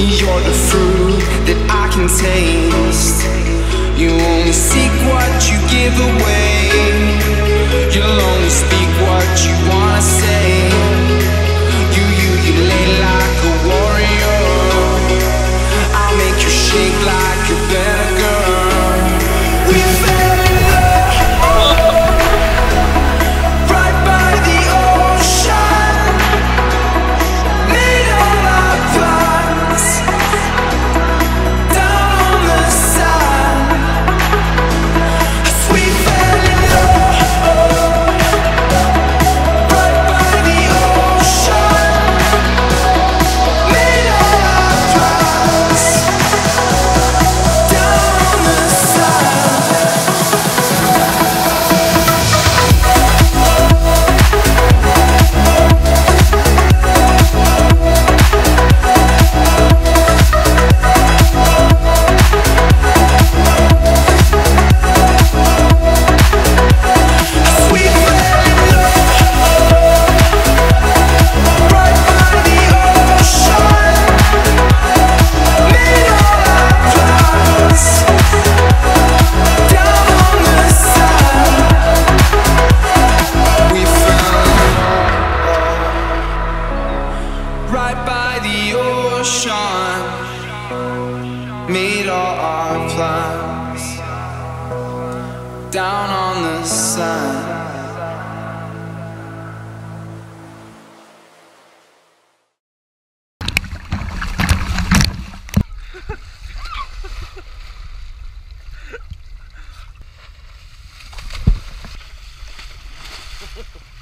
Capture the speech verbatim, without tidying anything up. You're the fruit that I can taste. You only seek what you give away. You'll only speak what you wanna say. You, you, you lay like a warrior. I'll make you shake like a better girl. We fell in love right by the ocean, made all our plans down on the sand. As we fell in love right by the ocean, made all our plans down on the sand. We fell in love right by the ocean, made all our plans down on the sand. We fell in love right by the ocean, made all our plans down on the sand. Ha ha ha.